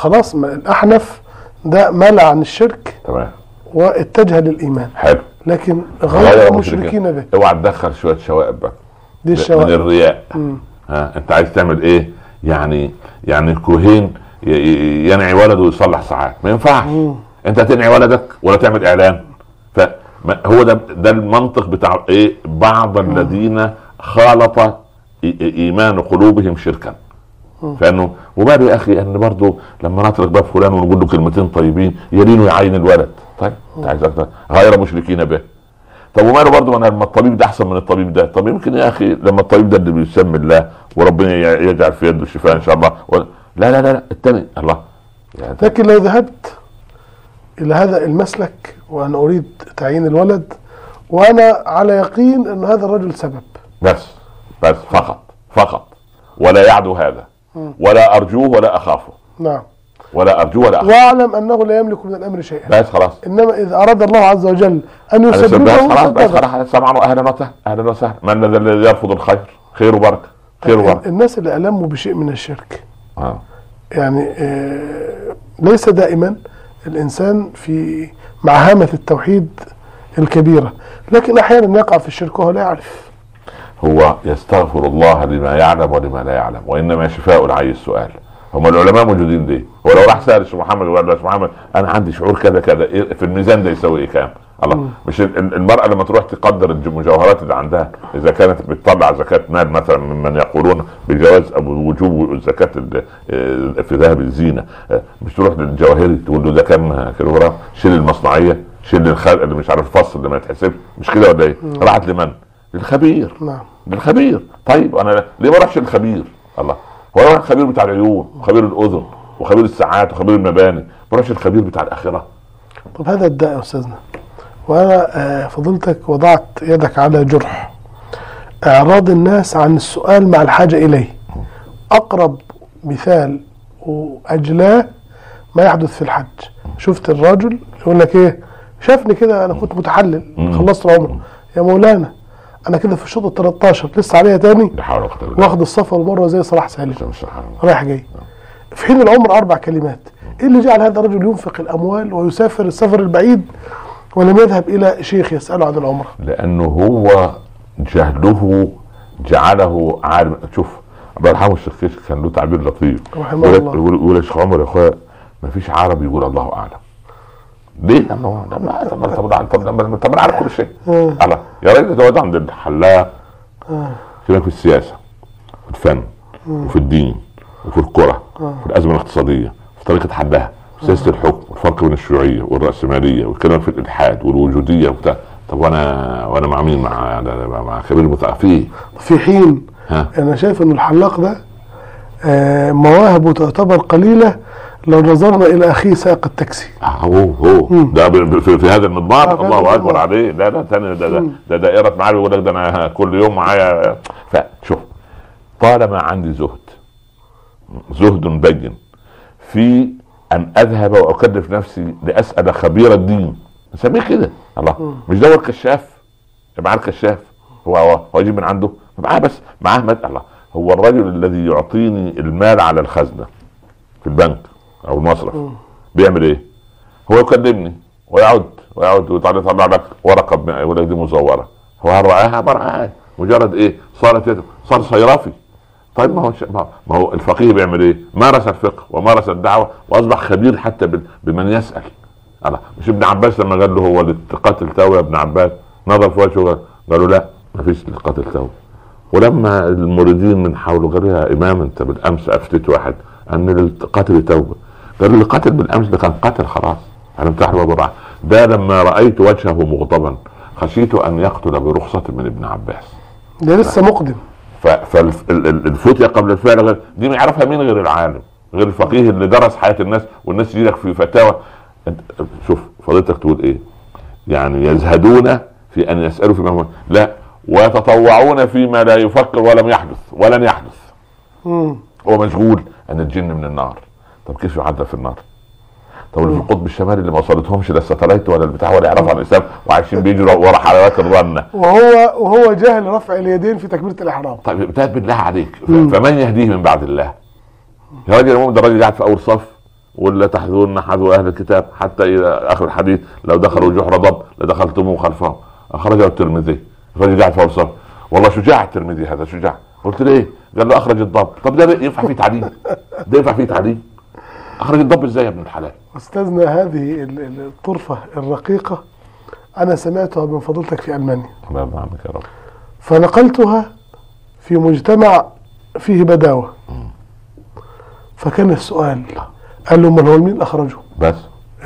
خلاص الأحنف ده مال عن الشرك تمام واتجه للإيمان. حلو. لكن غير المشركين به. اوعى تدخل شوية شوائب بقى. دي الشوائب من الرياء. مم. ها انت عايز تعمل ايه؟ يعني يعني الكوهين ينعي ولده ويصلح ساعات، ما ينفعش. مم. انت هتنعي ولدك ولا تعمل اعلان. فهو ده ده المنطق بتاع ايه؟ بعض الذين خالط ايمان قلوبهم شركا. فانه وبعد يا اخي ان برضه لما نترك باب فلان ونقول له كلمتين طيبين يلين ويعين الولد. طيب انت عايز اكتر غير مشركين به. طب وماله برضه انا لما الطبيب ده احسن من الطبيب ده؟ طب يمكن يا اخي لما الطبيب ده اللي بيسمي الله وربنا يجعل في يده الشفاء ان شاء الله. لا لا لا, لا. الثاني الله يعني. لكن لو ذهبت الى هذا المسلك وانا اريد تعيين الولد وانا على يقين ان هذا الرجل سبب بس بس فقط فقط ولا يعدو هذا ولا ارجوه ولا اخافه. نعم. ولا ارجوه ولا اخافه. واعلم انه لا يملك من الامر شيئا. بس خلاص. انما اذا اراد الله عز وجل ان يسببه خلاص بس خلاص سمعا واهلا وسهلا اهلا وسهلا. من الذي يرفض الخير؟ خير وبركه خير وبركه. الناس اللي الموا بشيء من الشرك. اه. يعني آه ليس دائما الانسان في مع هامة التوحيد الكبيره، لكن احيانا يقع في الشرك وهو لا يعرف. هو يستغفر الله لما يعلم ولما لا يعلم، وانما شفاء العي السؤال. هم العلماء موجودين ليه؟ ولو راح سال الشيخ محمد وقال له يا شيخ محمد انا عندي شعور كذا كذا في الميزان ده يساوي ايه كام؟ الله. مش المراه لما تروح تقدر المجوهرات اللي عندها اذا كانت بتطلع زكاه مال مثلا ممن يقولون بجواز ابو وجوب زكاه في ذهب الزينه، مش تروح للجواهري تقول له ده كام كيلوغرام؟ شيل المصنعيه، شيل الخلق اللي مش عارف الفصل اللي ما يتحسبش، مش كده ولا ايه؟ راحت لمن؟ للخبير. نعم. للخبير. طيب انا ليه ما اروحش للخبير؟ الله. هو انا الخبير بتاع العيون وخبير الاذن وخبير الساعات وخبير المباني، ما اروحش للخبير بتاع الاخره. طب هذا الداء يا استاذنا، وانا فضلتك وضعت يدك على جرح اعراض الناس عن السؤال مع الحاجه اليه. اقرب مثال واجلاه ما يحدث في الحج. شفت الرجل يقول لك ايه؟ شافني كده انا كنت متحلل خلصت عمره، يا مولانا انا كده في الشوط التلتاشر لسه عليها تاني واخد الصفا والمروه زي صلاح سالم رايح جاي، في حين العمر اربع كلمات. ايه اللي جعل هذا الرجل ينفق الاموال ويسافر السفر البعيد ولم يذهب الى شيخ يساله عن العمره؟ لانه هو جهله جعله عالم. شوف عبد الرحمن الشيخ كان له تعبير لطيف يقول يا شيخ عمر يا اخويا ما فيش عربي يقول الله اعلم. ليه؟ لما لما لما لما طب انا عارف كل شيء. الله يا راجل ده ده عند الحلاق كده في السياسه في الفن وفي الدين وفي الكره وفي الازمه الاقتصاديه في طريقه حلها في سياسه الحكم والفرق بين الشيوعيه والراسماليه والكلام في الالحاد والوجوديه وبتاع. طب وانا وانا مع مين؟ مع مع خبير متعافيه. في حين انا شايف ان الحلاق ده مواهبه تعتبر قليله لو نظرنا الى اخيه سائق التاكسي. هو هو ده في, في هذا المضمار. آه الله اكبر عليه. لا لا ثاني ده ده ده دائره معايا بيقول لك ده انا كل يوم معايا. فشوف طالما عندي زهد زهد بين في ان اذهب واكلف نفسي لاسال خبير الدين نسميه كده. الله مم. مش دور كشاف معاه الكشاف هو هو واجيب من عنده معاه بس معاه مد. الله هو الرجل الذي يعطيني المال على الخزنه في البنك او المصرف بيعمل ايه؟ هو يكلمني ويقعد ويقعد ويطلع لك ورقه يقول لك دي مزوره. هو هرعاها برعاها مجرد ايه؟ صارت صار صيرفي. طيب ما هو ما هو الفقيه بيعمل ايه؟ مارس الفقه ومارس الدعوه واصبح خبير حتى بمن يسال. انا مش ابن عباس لما قال له هو القتل توي يا ابن عباس نظر في وجهه قال له لا ما فيش القتل توي. ولما المريدين من حوله قالوا يا امام انت بالامس افتيت واحد ان القتل توبه. قالوا اللي قتل بالامس ده كان قتل خلاص انا مفتاح باب الرحمه. ده لما رايت وجهه مغضبا خشيت ان يقتل برخصه من ابن عباس. ده لسه مقدم. فالفتيه قبل الفعل دي ما يعرفها مين غير العالم غير الفقيه اللي درس حياه الناس والناس يجي لك في فتاوى. شوف فضيلتك تقول ايه؟ يعني يزهدون في ان يسالوا فيما هو لا ويتطوعون فيما لا يفكر ولم يحدث ولن يحدث. امم هو مشغول ان الجن من النار. طب كيف يعذب في النار؟ طب اللي في القطب الشمالي اللي ما وصلتهمش لا الستلايت ولا البتاع ولا يعرفوا عن الاسلام وعايشين بيجروا ورا حلاوات الرنه وهو وهو جاهل رفع اليدين في تكبيره الاحرام. طيب بالله عليك فمن يهديه من بعد الله؟ يا راجل المؤمن ده الراجل قاعد في اول صف ولا تحذون حذو اهل الكتاب حتى الى اخر الحديث. لو دخلوا جحر ضب لدخلتموه خلفهم. اخرجه الترمذي. فشجاع فلسفه والله، شجاع الترمذي هذا، شجاع. قلت له ايه؟ قال له اخرج الضب. طب ده ينفع فيه تعليم؟ ده ينفع فيه تعليم؟ اخرج الضب ازاي يا ابن الحلال؟ استاذنا هذه الطرفه الرقيقه انا سمعتها من فضلتك في المانيا. الله يرحمك يا رب. فنقلتها في مجتمع فيه بداوه. فكان السؤال قال له من هو مين اخرجه؟ بس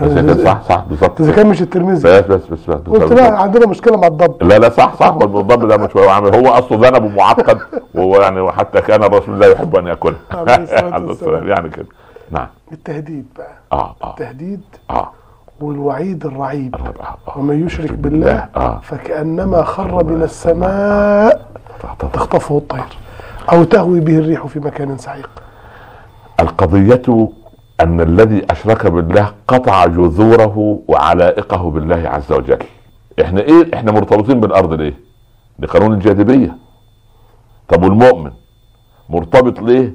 بس انت صح صح بالظبط. اذا كان مش الترمذي بس بس بس بس قلت لا عندنا مشكله مع الضب. لا لا صح صح الضب ده مش هو اصله ذنب معقد، ويعني وحتى كان الرسول لا يحب ان ياكله عليه الصلاه يعني كده. نعم. التهديد بقى. اه اه التهديد اه والوعيد الرعيب. آه آه. ومن يشرك بالله آه. فكانما خر من السماء تخطفه الطير او تهوي به الريح في مكان سعيق. القضيه أن الذي أشرك بالله قطع جذوره وعلائقه بالله عز وجل. إحنا إيه؟ إحنا مرتبطين بالأرض ليه؟ لقانون الجاذبية. طب والمؤمن مرتبط ليه؟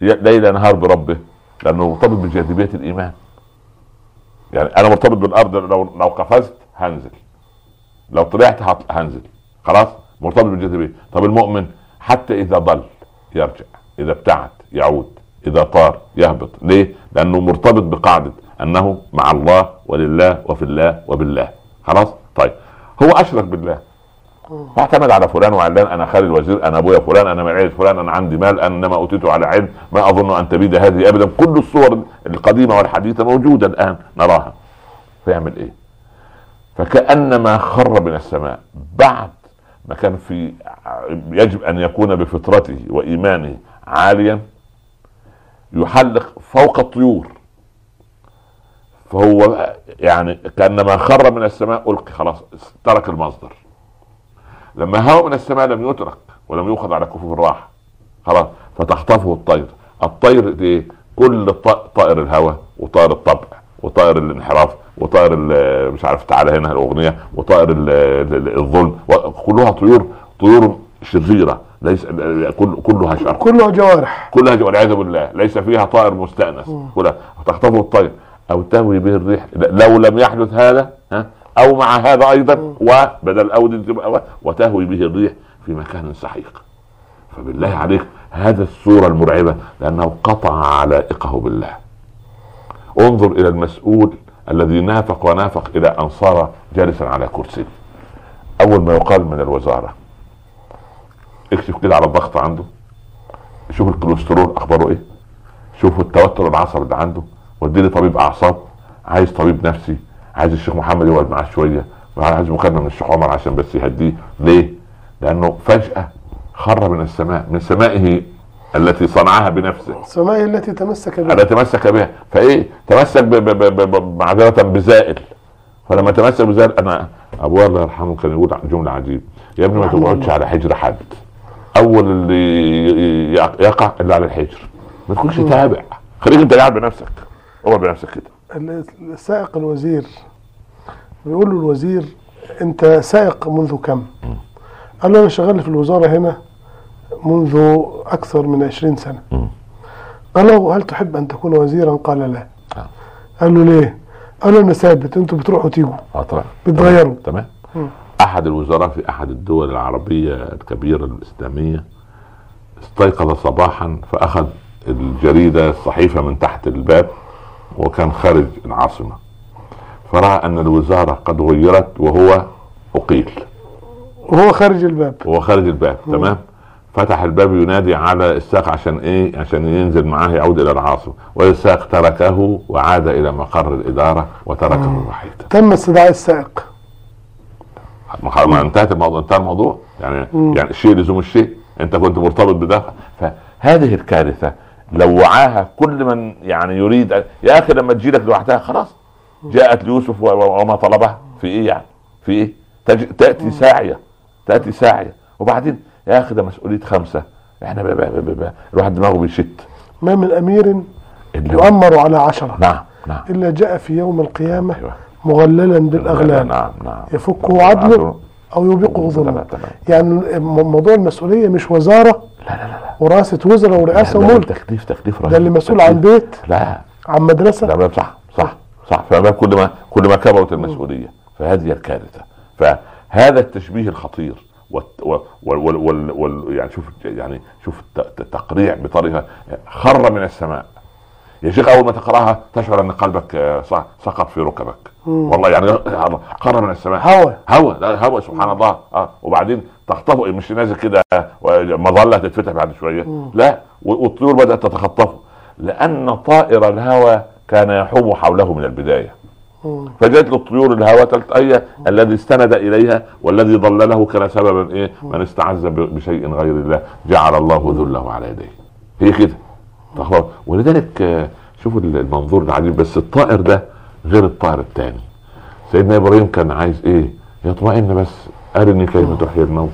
ليل نهار بربه؟ لأنه مرتبط بجاذبية الإيمان. يعني أنا مرتبط بالأرض، لو لو قفزت هنزل، لو طلعت هنزل، خلاص مرتبط بالجاذبية. طب المؤمن حتى إذا ضل يرجع، إذا ابتعد يعود، إذا طار يهبط. ليه؟ لأنه مرتبط بقاعدة أنه مع الله ولله وفي الله وبالله. خلاص؟ طيب هو أشرك بالله، اعتمد على فلان وعلان، أنا خالي الوزير، أنا أبويا فلان، أنا معي فلان، أنا عندي مال، أنا ما أوتيته على علم، ما أظن أن تبيد هذه أبدا. كل الصور القديمة والحديثة موجودة الآن نراها. فيعمل إيه؟ فكأنما خر من السماء بعد ما كان في يجب أن يكون بفطرته وإيمانه عاليا، يحلق فوق الطيور. فهو يعني كأنما خر من السماء ألقي، خلاص ترك المصدر. لما هاو من السماء لم يترك ولم يؤخذ على كفوف الراحة، خلاص فتخطفه الطير. الطير دي كل طائر الهوى وطائر الطبع وطائر الانحراف وطائر مش عارف تعالى هنا الأغنية وطائر الظلم، كلها طيور طيور شريرة، ليس كلها شر، كلها جوارح، كلها جوارح والعياذ بالله، ليس فيها طائر مستأنس. كلها تخطفه الطير او تهوي به الريح. لو لم يحدث هذا ها او مع هذا ايضا مم. وبدل او وتهوي به الريح في مكان سحيق. فبالله عليك هذا الصورة المرعبة، لانه قطع علائقه بالله. انظر الى المسؤول الذي نافق ونافق الى ان صار جالسا على كرسي. اول ما يقال من الوزارة اكشف كده على الضغط عنده، شوف الكوليسترول اخباره ايه، شوف التوتر العصبي اللي عنده، واديني طبيب اعصاب، عايز طبيب نفسي، عايز الشيخ محمد يقعد معاه شويه، عايز مكالمه من الشيخ عمر عشان بس يهديه. ليه؟ لانه فجاه خر من السماء، من سمائه التي صنعها بنفسه، سمائه التي تمسك بها، التي تمسك بها. فايه؟ تمسك معذره بزائل. فلما تمسك بزائل، انا ابويا الله يرحمه كان يقول جمله عجيبه، يا ابني ما تقعدش على حجر حد، اول اللي يقع اللي على الحجر. ما تكونش تابع، خليك انت قاعد بنفسك، اقعد بنفسك كده. السائق الوزير بيقول له الوزير انت سائق منذ كم؟ م. قال له انا شغال في الوزاره هنا منذ اكثر من عشرين سنة. م. قال له هل تحب ان تكون وزيرا؟ قال لا. آه. قال له ليه؟ قال له انا ثابت، انتوا بتروحوا وتيجوا. اه طبعا بتغيروا. تمام. احد الوزراء في احد الدول العربية الكبيرة الاسلامية استيقظ صباحا فاخذ الجريدة الصحيفة من تحت الباب، وكان خارج العاصمة، فرأى ان الوزارة قد غيرت وهو اقيل، وهو خارج الباب، وهو خارج الباب. تمام. فتح الباب ينادي على الساق عشان ايه؟ عشان ينزل معاه يعود الى العاصمة، والساق تركه وعاد الى مقر الادارة وتركه وحيدا. تم استدعاء السائق. ما انتهت الموضوع، انتهى الموضوع يعني. مم. يعني الشيء لزوم الشيء، انت كنت مرتبط بده. فهذه الكارثه لو وعاها كل من يعني يريد. يا اخي لما تجي لك لوحدها خلاص، جاءت ليوسف وما طلبها، في ايه يعني؟ في ايه؟ تاتي ساعيه، تاتي ساعيه. وبعدين يا اخي ده مسؤوليه خمسه، احنا بقى بقى بقى بقى. الواحد دماغه بيشت. ما من امير يؤمر على عشره. نعم نعم. الا جاء في يوم القيامه أيوة. مغللا بالاغلال. نعم نعم. يفكه عدله او يبيقه ظلمه. يعني موضوع المسؤوليه مش وزاره، لا لا لا، وراسه وزراء ورئاسه وملك. تخليف تخليف رهيب. ده اللي مسؤول عن بيت، لا عن مدرسه؟ نعم صح صح صح. فما كل ما كل ما كبرت المسؤوليه فهذه الكارثه. فهذا التشبيه الخطير والت... وال... وال... وال... وال... يعني شوف يعني شوف التقريع بطريقه خر من السماء يا شيخ. اول ما تقراها تشعر ان قلبك سقط في ركبك. مم. والله يعني قرر من السماء هوا هوا هوا سبحان الله. اه وبعدين تخطفه، مش نازل كده مظله تتفتح بعد شويه. مم. لا، والطيور بدات تتخطفه لان طائر الهوى كان يحوم حوله من البدايه. مم. فجاءت له الطيور الهوى تلتأية الذي استند اليها والذي ضلله كان سببا ايه؟ من استعز بشيء غير الله جعل الله ذله على يديه. هي كده. ولذلك شوفوا المنظور ده عجيب، بس الطائر ده غير الطائر الثاني. سيدنا ابراهيم كان عايز ايه؟ يطمئن بس. ارني كيف تحيي الموت.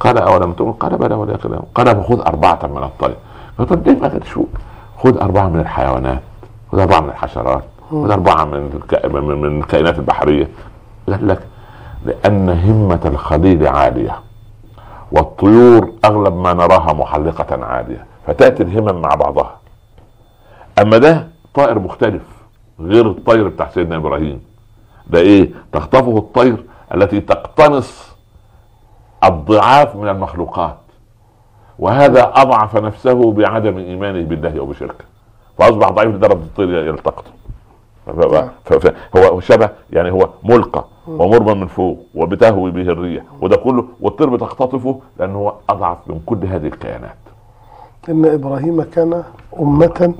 قال اولم تؤمن؟ قال بلى ولكن امن. قال فخذ اربعه من الطير. طب ليه ما تشوف؟ خذ اربعه من الحيوانات، خذ اربعه من الحشرات، خذ اربعه من من الكائنات البحريه. قال لك لان همه الخليل عاليه والطيور اغلب ما نراها محلقه عاليه، فتأتي الهمم مع بعضها. اما ده طائر مختلف غير الطير بتاع سيدنا ابراهيم. ده ايه؟ تخطفه الطير التي تقتنص الضعاف من المخلوقات، وهذا اضعف نفسه بعدم ايمانه بالله او بشركه، فاصبح ضعيف لدرجه الطير يلتقطه. هو شبه يعني هو ملقى ومرمى من فوق وبتهوي به الريح وده كله، والطير بتختطفه لانه هو اضعف من كل هذه الكائنات. إن إبراهيم كان أمة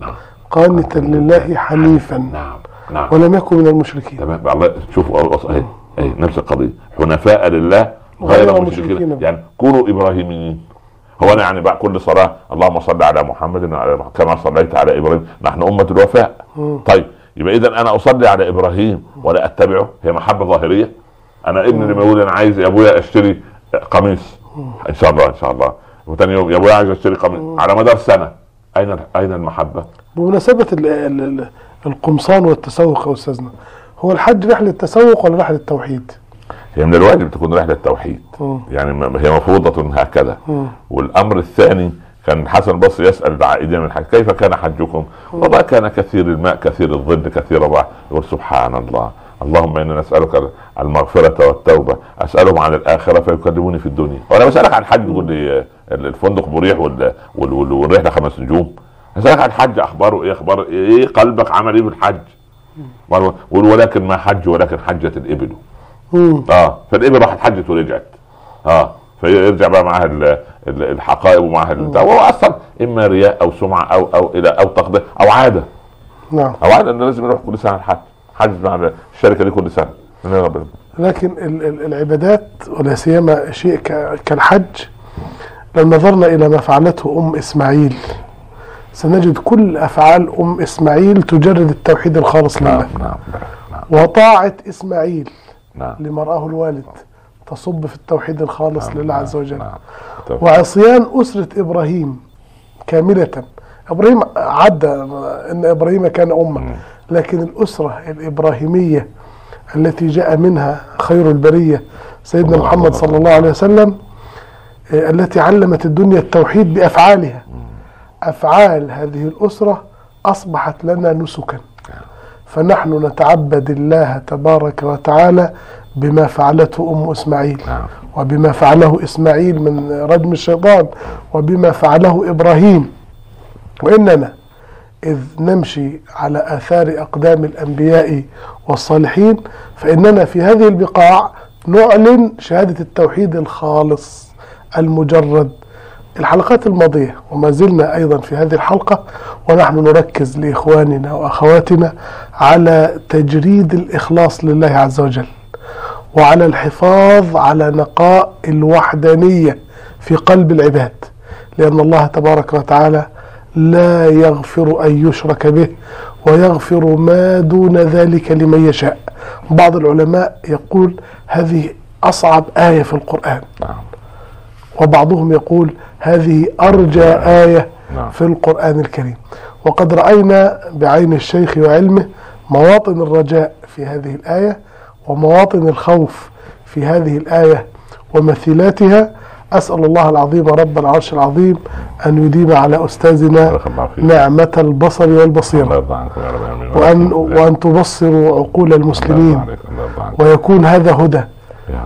قانتا لله حنيفا ولم يكن من المشركين. تمام. الله شوفوا الله اهي نفس القضية، حنفاء لله غير مشركين. يعني كونوا إبراهيميين. هو أنا يعني بعد كل صلاة اللهم صل على محمد كما صليت على إبراهيم، نحن أمة الوفاء. طيب يبقى إذا أنا أصلي على إبراهيم ولا أتبعه، هي محبة ظاهرية. أنا ابني اللي بيقول أنا عايز يا أبويا أشتري قميص إن شاء الله إن شاء الله، وتاني يوم يا ابويا عايز اشتري قميص، على مدار سنه. اين اين المحبه؟ بمناسبه ال ال القمصان والتسوق يا استاذنا، هو الحج رحله تسوق ولا رحله توحيد؟ هي من الواجب تكون رحله توحيد، يعني هي مفروضه هكذا. م. والامر الثاني كان الحسن البصري يسال العائدين من الحج كيف كان حجكم؟ والله كان كثير الماء كثير الظل كثير الرعد. يقول سبحان الله، اللهم انا نسالك المغفره والتوبه، اسالهم عن الاخره فيكلموني في الدنيا. وانا بسالك عن الحج تقول لي الفندق مريح والرحله خمس نجوم. اسالك عن الحج اخباره ايه، اخبار ايه، قلبك عمل ايه بالحج؟ ولكن ما حج ولكن حجت الابل. اه فالابل راحت حجت ورجعت. اه فيرجع بقى معاها الحقائب ومعاها البتاع، وهو اصلا اما رياء او سمعه او او الى او تقدير او عاده. نعم. او عاده انه لازم يروح كل سنه الحج. حجز مع الشركه دي كل سنه. لكن العبادات ولا سيما شيء كالحج، لو نظرنا الى ما فعلته ام اسماعيل سنجد كل افعال ام اسماعيل تجرد التوحيد الخالص لله. نعم نعم نعم. وطاعه اسماعيل نعم لما راه الوالد تصب في التوحيد الخالص نعم لله عز وجل. نعم. وعصيان اسره ابراهيم كامله. ابراهيم عدى ان ابراهيم كان امه، لكن الاسره الابراهيميه التي جاء منها خير البريه سيدنا محمد صلى الله عليه وسلم، التي علمت الدنيا التوحيد بافعالها، افعال هذه الاسره اصبحت لنا نسكا، فنحن نتعبد الله تبارك وتعالى بما فعلته ام اسماعيل وبما فعله اسماعيل من ردم الشيطان وبما فعله ابراهيم. واننا إذ نمشي على آثار أقدام الأنبياء والصالحين فإننا في هذه البقاع نعلن شهادة التوحيد الخالص المجرد. الحلقات الماضية وما زلنا أيضا في هذه الحلقة ونحن نركز لإخواننا وأخواتنا على تجريد الإخلاص لله عز وجل، وعلى الحفاظ على نقاء الوحدانية في قلب العباد، لأن الله تبارك وتعالى لا يغفر أن يشرك به ويغفر ما دون ذلك لمن يشاء. بعض العلماء يقول هذه أصعب آية في القرآن، وبعضهم يقول هذه أرجى آية في القرآن الكريم. وقد رأينا بعين الشيخ وعلمه مواطن الرجاء في هذه الآية ومواطن الخوف في هذه الآية ومثيلاتها، أسأل الله العظيم رب العرش العظيم أن يديم على أستاذنا نعمة البصر والبصيرة، وأن, وأن تبصروا عقول المسلمين، ويكون هذا هدى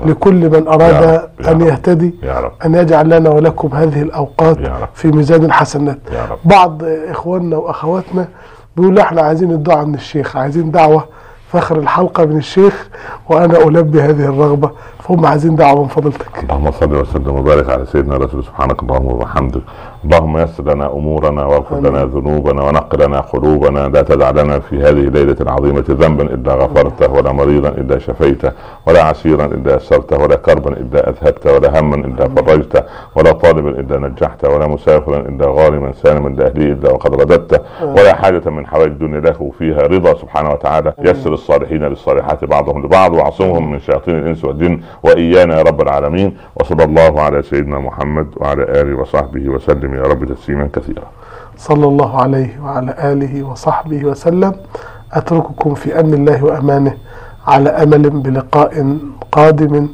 لكل من أراد أن يهتدي، أن يجعل لنا ولكم هذه الأوقات في ميزان الحسنات. بعض إخواننا وأخواتنا بيقولوا احنا عايزين الدعاء من الشيخ، عايزين دعوة فاخر الحلقة من الشيخ، وأنا ألبي هذه الرغبة، فهم عايزين دعوة من فضلتك. اللهم صل وسلم وبارك على سيدنا رسول. سبحانك اللهم وبحمدك، اللهم يسر لنا أمورنا واغفر لنا ذنوبنا ونقل لنا قلوبنا، لا تدع لنا في هذه الليلة العظيمة ذنبا إلا غفرته، ولا مريضا إلا شفيته، ولا عسيرا إلا يسرته، ولا كربا إلا أذهبته، ولا هما إلا فرجته، ولا طالبا إلا نجحته، ولا مسافرا إلا غارما سالما لأهله إلا وقد رددته، ولا حاجة من حوائج الدنيا له فيها رضا سبحانه وتعالى. يسر الصالحين للصالحات بعضهم لبعض، وعصمهم من شياطين الإنس والجن وإيانا يا رب العالمين. وصلى الله على سيدنا محمد وعلى آله وصحبه وسلم يا رب تسليما كثيرا. صلى الله عليه وعلى آله وصحبه وسلم. أترككم في أمن الله وأمانه، على أمل بلقاء قادم،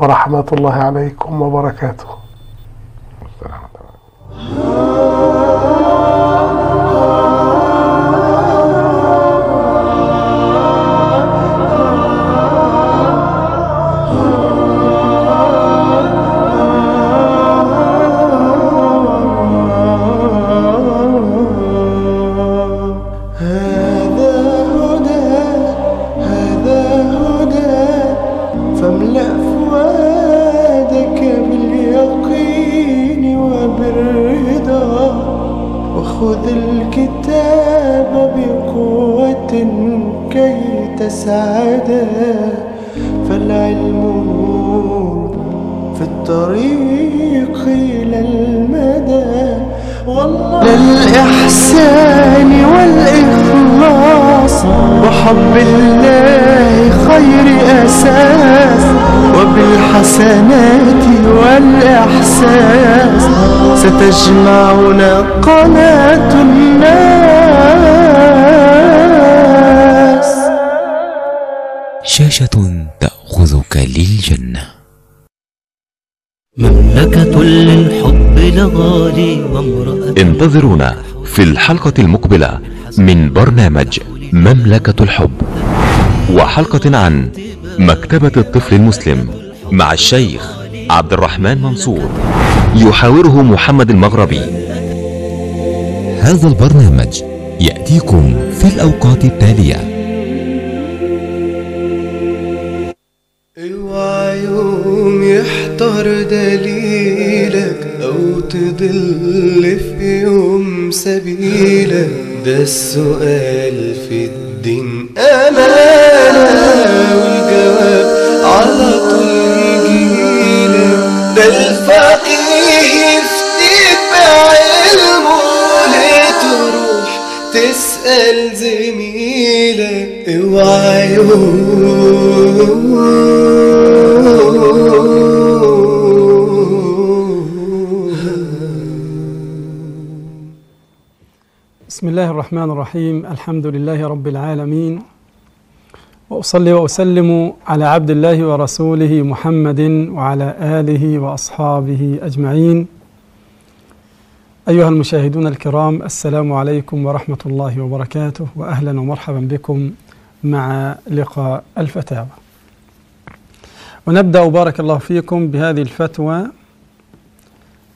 ورحمة الله عليكم وبركاته. السلام عليكم. خذ الكتاب بقوة كي تسعد، فالعلم نور في الطريق إلى المدى، والله للإحسان والإخلاص وحب الله خير أساس، وبالحسنات والإحساس ستجمعنا قناة الناس. شاشة تأخذك للجنة. مملكة للحب لغالي وامرأة. انتظرونا في الحلقة المقبلة من برنامج مملكة الحب، وحلقة عن مكتبة الطفل المسلم مع الشيخ عبد الرحمن منصور، يحاوره محمد المغربي. هذا البرنامج يأتيكم في الأوقات التالية. اوعى يوم يحتار دليلك، أو تضل في يوم سبيلك، ده السؤال في الدين أمانة، والجواب على طول يجيلك، ده الفقيه افتبع علمه، لتروح تسأل زميلك، اوعى يوم بسم الله الرحمن الرحيم. الحمد لله رب العالمين، وأصلي وأسلم على عبد الله ورسوله محمد وعلى آله وأصحابه أجمعين. أيها المشاهدون الكرام، السلام عليكم ورحمة الله وبركاته، وأهلا ومرحبا بكم مع لقاء الفتاوى. ونبدأ بارك الله فيكم بهذه الفتوى.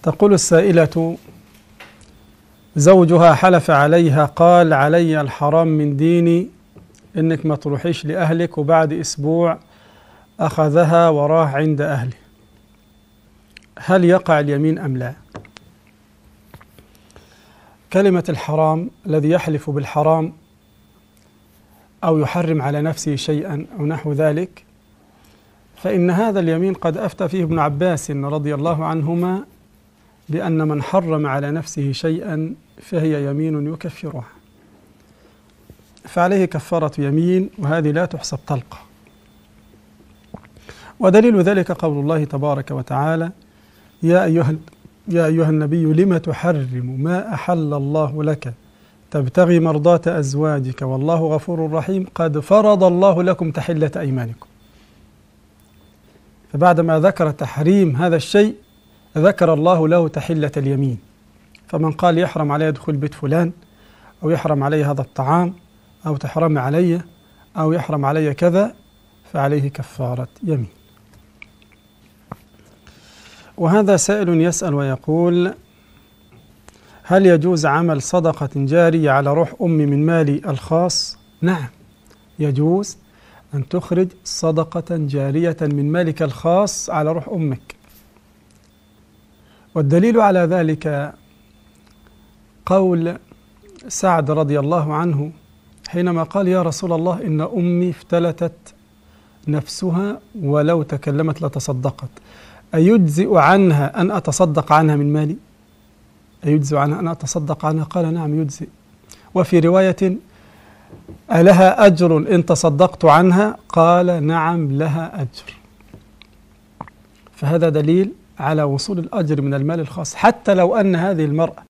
تقول السائلة: زوجها حلف عليها قال: علي الحرام من ديني إنك ما تروحيش لأهلك، وبعد أسبوع أخذها وراه عند أهله، هل يقع اليمين أم لا؟ كلمة الحرام، الذي يحلف بالحرام أو يحرم على نفسه شيئا أو نحو ذلك، فإن هذا اليمين قد أفتى فيه ابن عباس رضي الله عنهما بأن من حرم على نفسه شيئا فهي يمين يكفرها، فعليه كفارة يمين، وهذه لا تحسب طلقة. ودليل ذلك قول الله تبارك وتعالى: يا أيها يا أيها النبي لم تحرم ما أحل الله لك تبتغي مرضات أزواجك والله غفور رحيم، قد فرض الله لكم تحلة أيمانكم. فبعدما ذكر تحريم هذا الشيء ذكر الله له تحلة اليمين. فمن قال يحرم علي دخول بيت فلان، أو يحرم علي هذا الطعام، أو تحرم علي، أو يحرم علي كذا، فعليه كفارة يمين. وهذا سائل يسأل ويقول: هل يجوز عمل صدقة جارية على روح أمي من مالي الخاص؟ نعم، يجوز أن تخرج صدقة جارية من مالك الخاص على روح أمك. والدليل على ذلك قول سعد رضي الله عنه حينما قال: يا رسول الله، إن أمي افتلتت نفسها ولو تكلمت لتصدقت، أيجزئ عنها أن أتصدق عنها من مالي؟ أيجزئ عنها أن أتصدق عنها؟ قال: نعم يجزئ. وفي رواية: ألها أجر إن تصدقت عنها؟ قال: نعم لها أجر. فهذا دليل على وصول الأجر من المال الخاص، حتى لو أن هذه المرأة